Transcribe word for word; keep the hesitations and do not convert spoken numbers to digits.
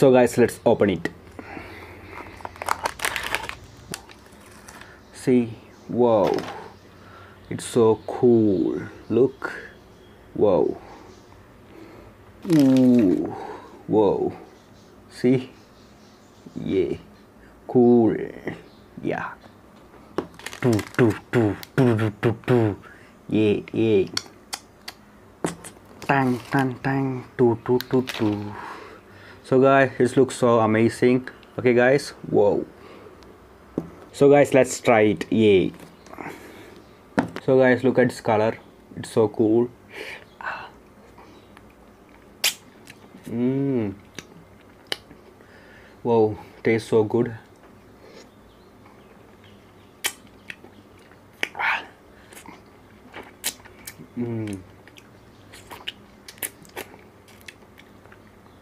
So guys, let's open it. See, wow, it's so cool. Look, wow, ooh, wow. See, yeah, cool, yeah. Yeah, yeah. Tang, tang, tang, two, two, two, two. So guys, this looks so amazing. Okay guys, wow. So guys, let's try it. Yay. So guys, look at this color, it's so cool. Mmm. Wow, tastes so good.